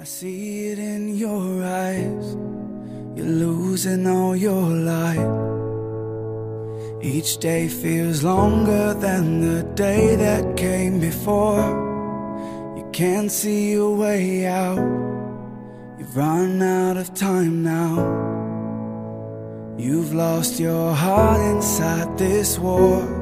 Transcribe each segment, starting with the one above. I see it in your eyes. You're losing all your light. Each day feels longer than the day that came before. You can't see your way out. You've run out of time now. You've lost your heart inside this war.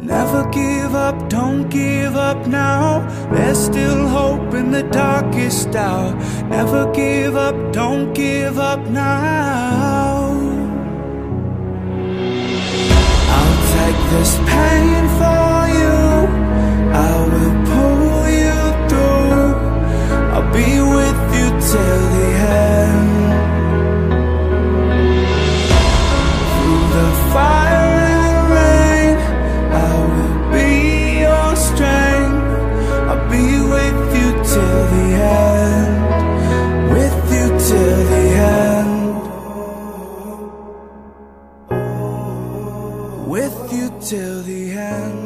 Never give up, don't give up now. There's still hope in the darkest hour. Never give up, don't give up now. I'll take this pain for you. I will pull you through. I'll be with you till the end. Through the fire and rain, I will be your strength. I'll be with you till the end. With you till the end. With you till the end.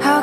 How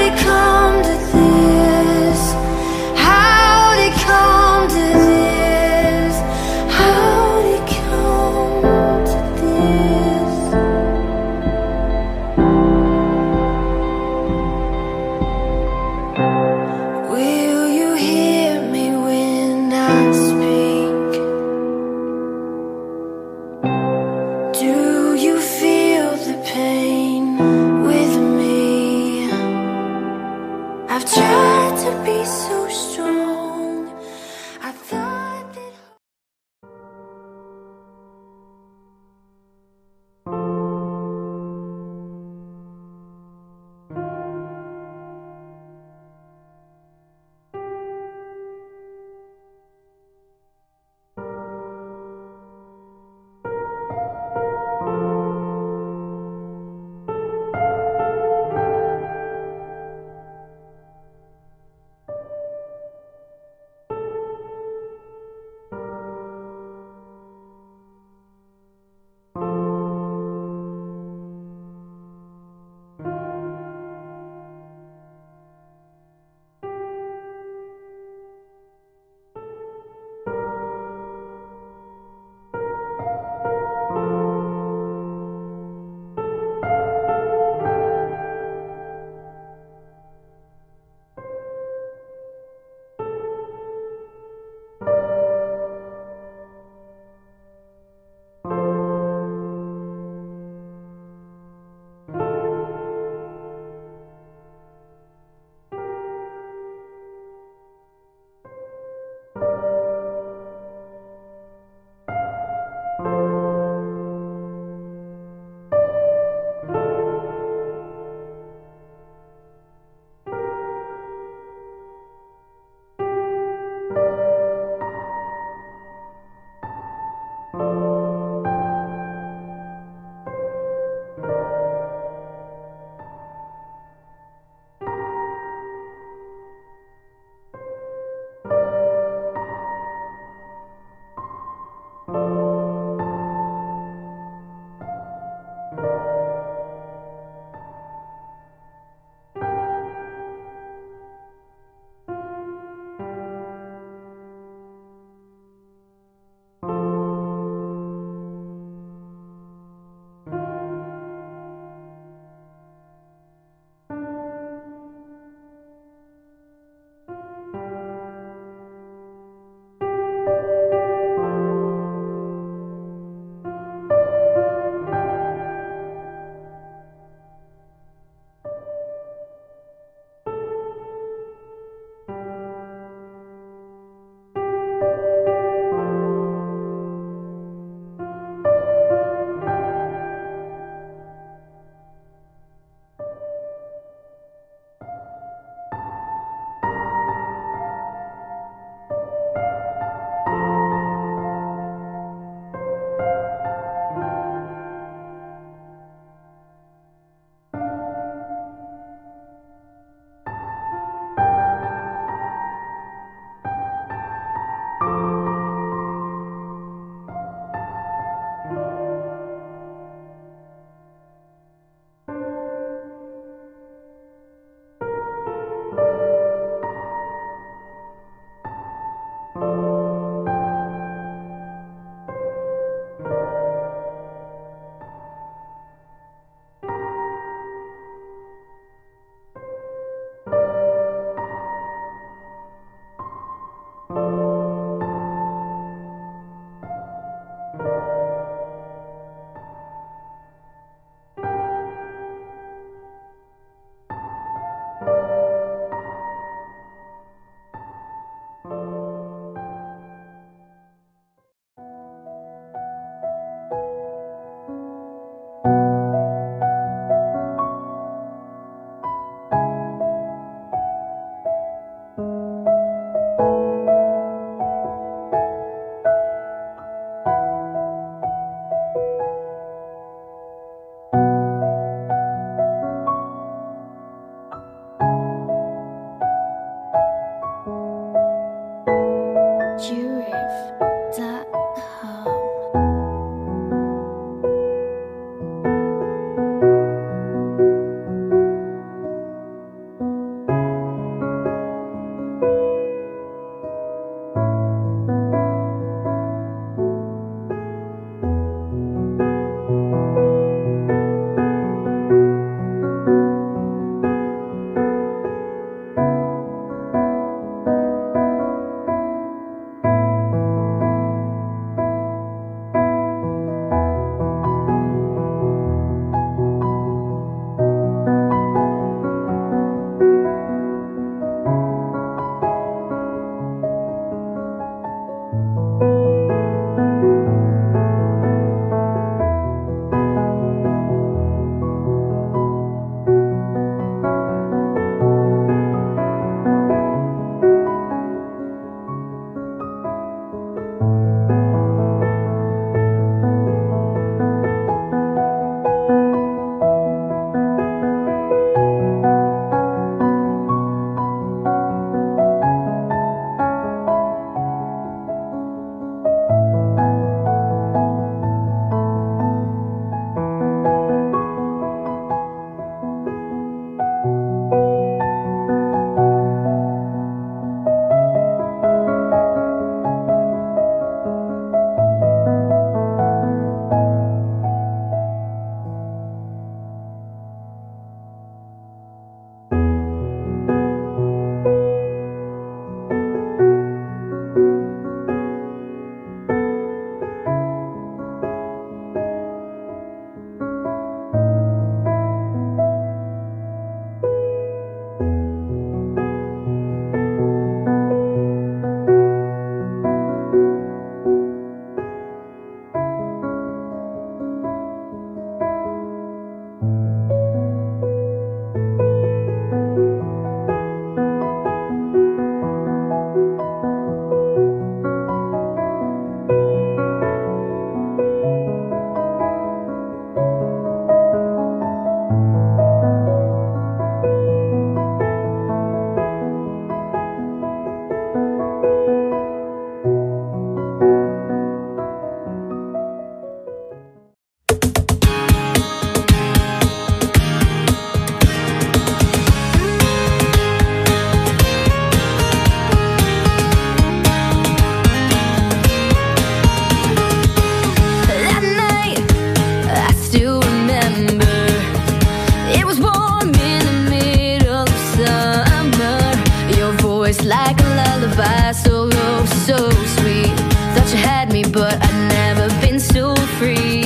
did it come to this? like a lullaby, so low, so sweet. Thought you had me, but I'd never been so free.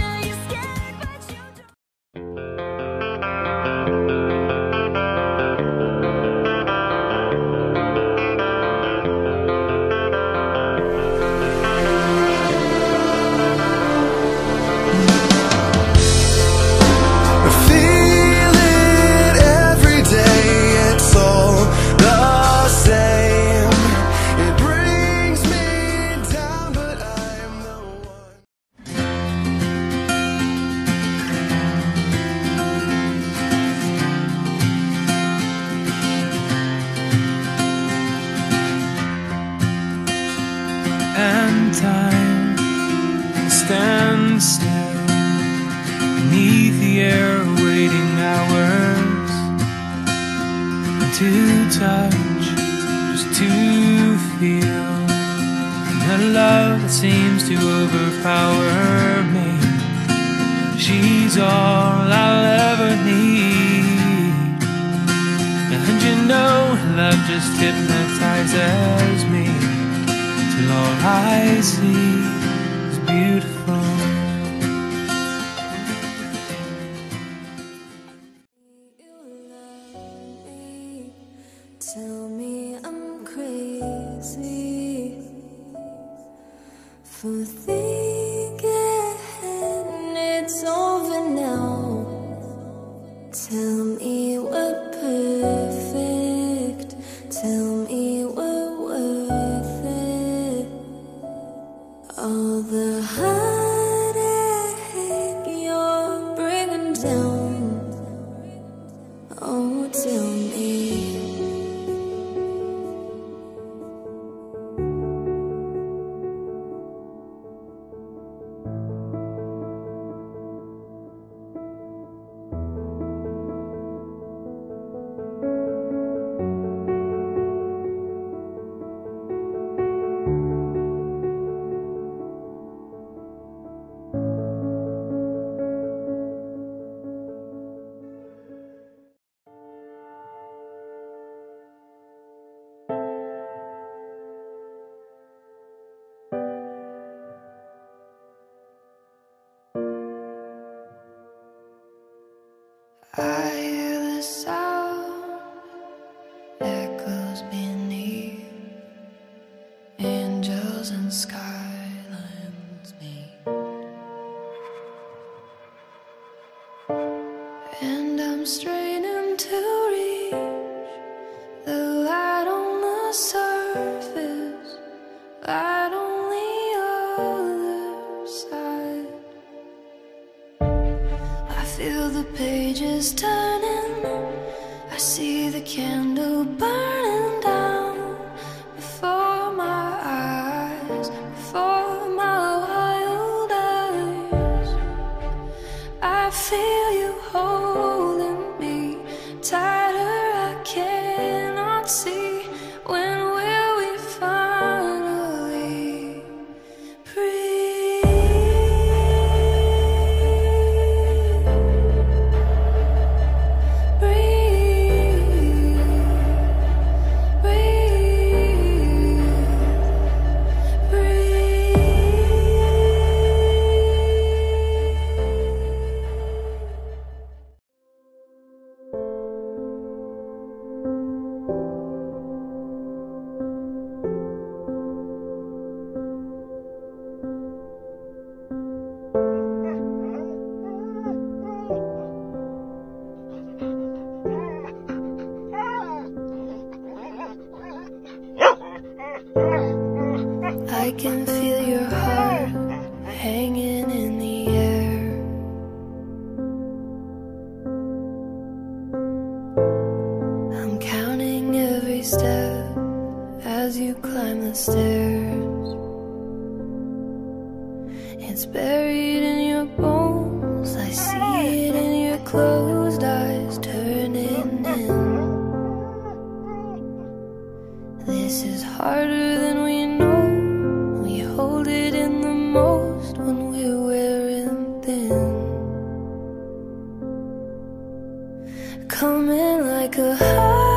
Now you're scared, but you time stands still beneath the air, waiting hours to touch, just to feel. And a love that seems to overpower me, she's all I'll ever need. And you know, love just hypnotizes me. All I see is beautiful. You love me, tell me I'm crazy for thinking it's over now. Tell me we're perfect, tell me we're worth. All the heartache you're bringing down, oh tell me. I hear the sound echoes beneath, angels and skylines meet, and I'm straining to reach the light on the surface, light on the other side. I feel the pages turning, I see the candle burning down before my eyes, before my wild eyes. I feel you holding me tighter, I cannot see. When will we finally breathe? I can feel your heart hanging in the air. I'm counting every step as you climb the stairs. It's buried in your bones, I see it in your closed eyes turning in. This is harder than we know. Hold it in the most when we're wearing thin, coming like a high.